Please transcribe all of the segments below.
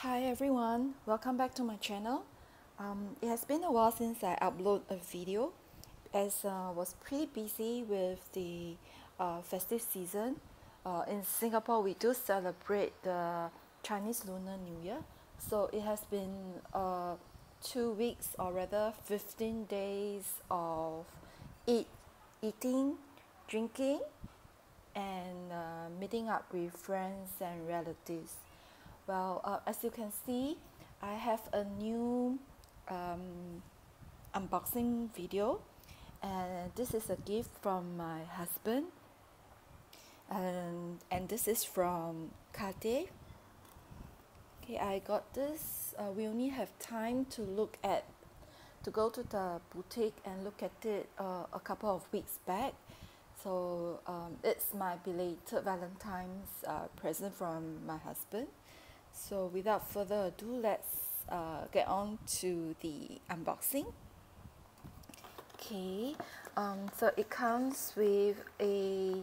Hi everyone, welcome back to my channel. It has been a while since I upload a video, as I was pretty busy with the festive season. In Singapore, we do celebrate the Chinese Lunar New Year, so it has been 2 weeks, or rather 15 days of eating, drinking, and meeting up with friends and relatives. Well, as you can see, I have a new unboxing video, and this is a gift from my husband, and this is from Cartier. Okay, I got this. We only have time to go to the boutique and look at it a couple of weeks back. So it's my belated Valentine's present from my husband. So without further ado, let's get on to the unboxing. Okay, so it comes with a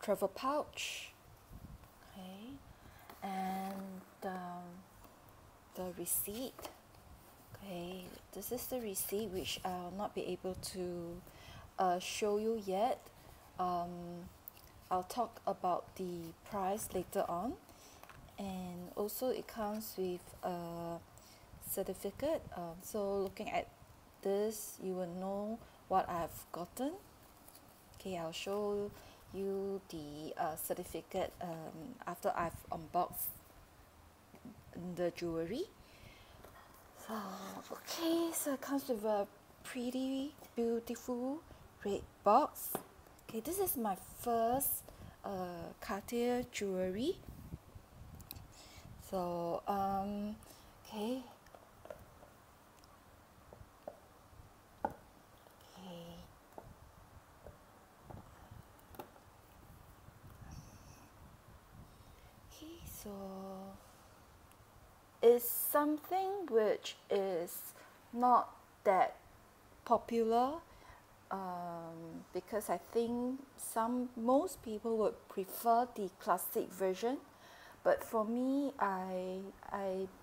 travel pouch. Okay, and the receipt. Okay, this is the receipt, which I'll not be able to show you yet. I'll talk about the price later on. And also it comes with a certificate, so looking at this you will know what I've gotten. Okay, I'll show you the certificate after I've unboxed the jewelry. So okay, so it comes with a pretty beautiful red box. Okay, this is my first Cartier jewelry. So okay. Okay, so it's something which is not that popular, because I think most people would prefer the classic version, but for me, I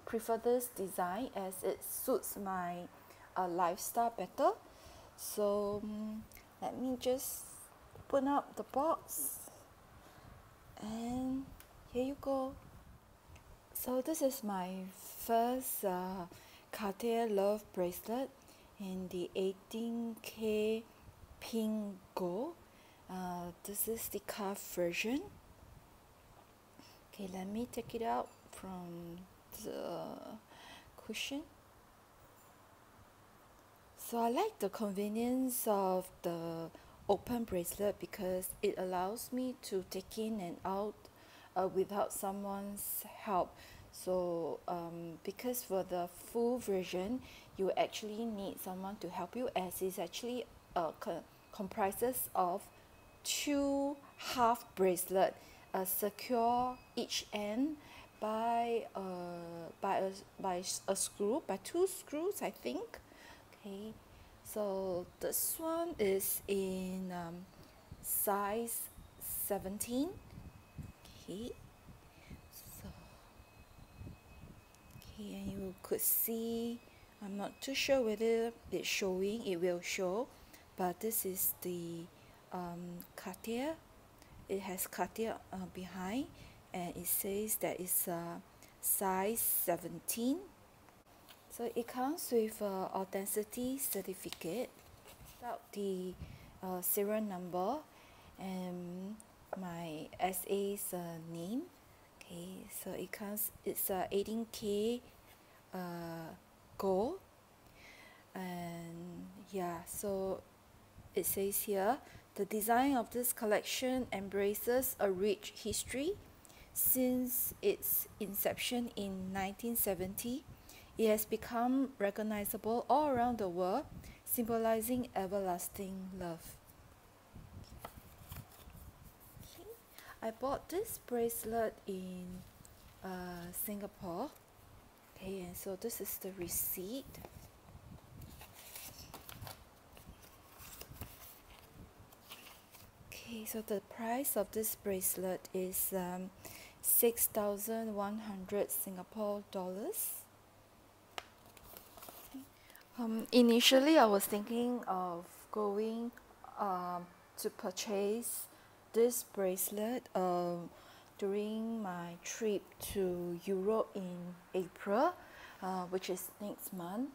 prefer this design as it suits my lifestyle better. So let me just open up the box, and here you go. So this is my first Cartier Love bracelet in the 18K pink gold. This is the calf version. Okay, let me take it out from the cushion. So I like the convenience of the open bracelet because it allows me to take in and out without someone's help. So because for the full version you actually need someone to help you, as it's actually comprises of two half bracelet, secure each end by a screw, by two screws, I think. Okay, so this one is in size 17. Okay. And you could see, I'm not too sure whether it's showing, it will show, but this is the Cartier. It has Cartier behind, and it says that it's size 17. So it comes with authenticity certificate, without the serial number, and my SA's name. Okay, so it comes, it's 18K gold, and yeah, so it says here, the design of this collection embraces a rich history. Since its inception in 1970, it has become recognizable all around the world, symbolizing everlasting love. I bought this bracelet in Singapore. Okay, and so this is the receipt. Okay, so the price of this bracelet is 6,100 Singapore dollars. Okay. Initially I was thinking of going to purchase this bracelet during my trip to Europe in April, which is next month.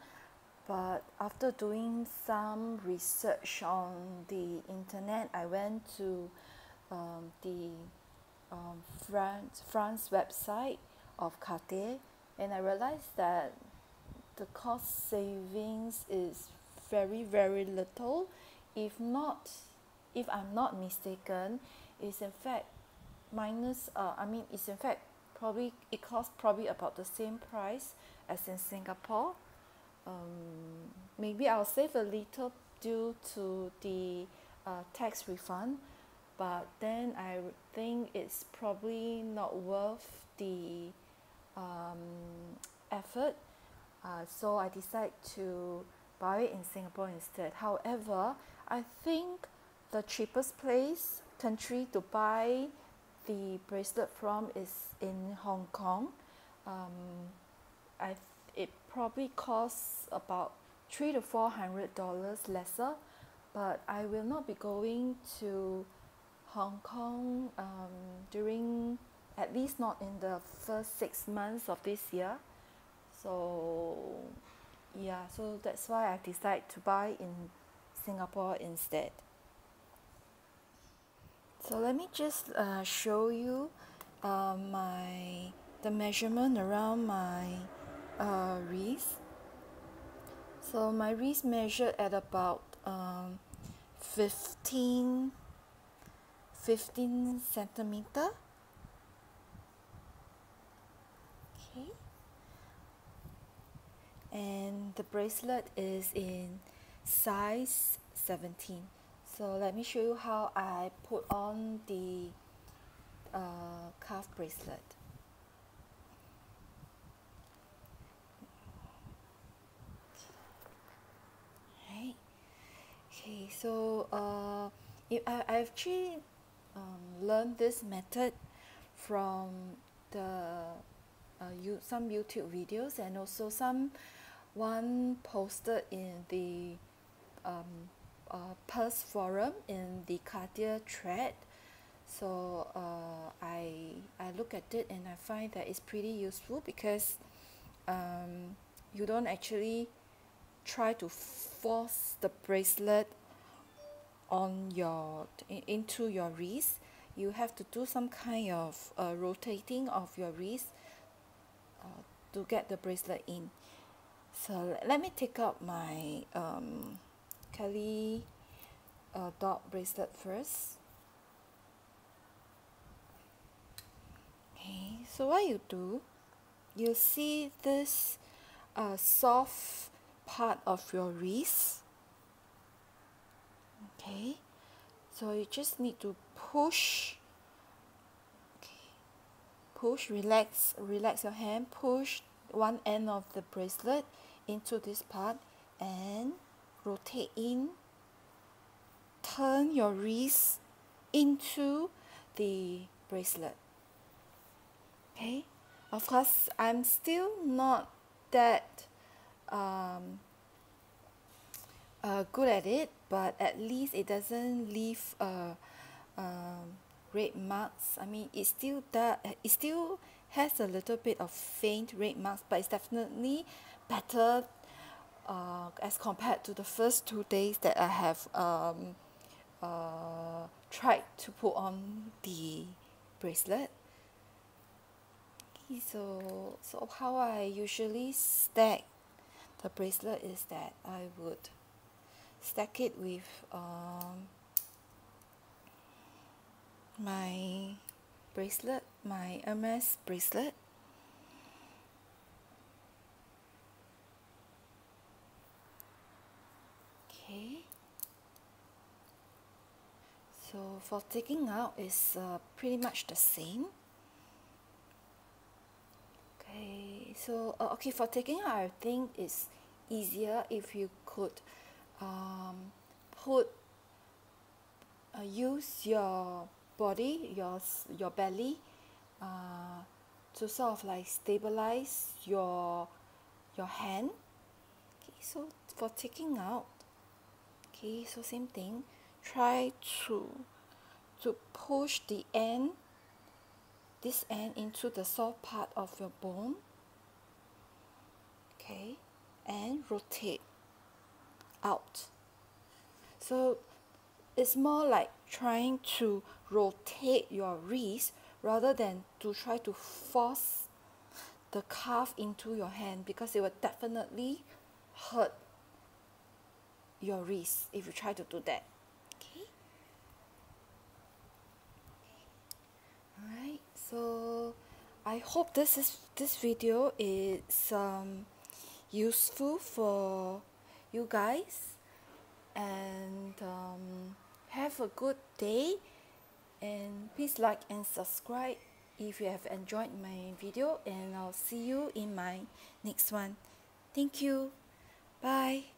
But after doing some research on the internet, I went to the France website of Cartier, and I realized that the cost savings is very little. If I'm not mistaken, it's in fact it costs probably about the same price as in Singapore. Maybe I'll save a little due to the tax refund, but then I think it's probably not worth the effort, so I decide to buy it in Singapore instead. However, I think the cheapest country to buy the bracelet from is in Hong Kong. It probably costs about $300 to $400 lesser, but I will not be going to Hong Kong during, at least not in the first 6 months of this year. So yeah, so that's why I decided to buy in Singapore instead. So let me just show you the measurement around my wrist. So my wrist measured at about 15 centimeter. Okay, and the bracelet is in size 17. So let me show you how I put on the calf bracelet. Okay, so I actually learned this method from some YouTube videos, and also someone posted in the Purse forum in the Cartier thread. So I look at it and I find that it's pretty useful, because you don't actually try to force the bracelet into your wrist. You have to do some kind of rotating of your wrist to get the bracelet in. So let me take out my Kelly dot bracelet first. Okay, so what you do, you see this soft part of your wrist. Okay, so you just need to push. Okay, push, relax your hand, push one end of the bracelet into this part and rotate in, turn your wrist into the bracelet. Okay, of course I'm still not that good at it, but at least it doesn't leave red marks. I mean, it still has a little bit of faint red marks, but it's definitely better as compared to the first 2 days that I have tried to put on the bracelet. Okay, so how I usually stack the bracelet is that I would stack it with my Hermes bracelet. So for taking out, it's pretty much the same. Okay, so okay, for taking out, I think it's easier if you could use your belly to sort of like stabilize your hand. Okay, so for taking out, okay, so same thing, try to push the end, this end, into the soft part of your bone, okay, and rotate out. So it's more like trying to rotate your wrist rather than to try to force the calf into your hand, because it will definitely hurt your wrist if you try to do that. Okay. Alright, so I hope this video is useful for you guys, and have a good day, and please like and subscribe if you have enjoyed my video, and I'll see you in my next one. Thank you. Bye.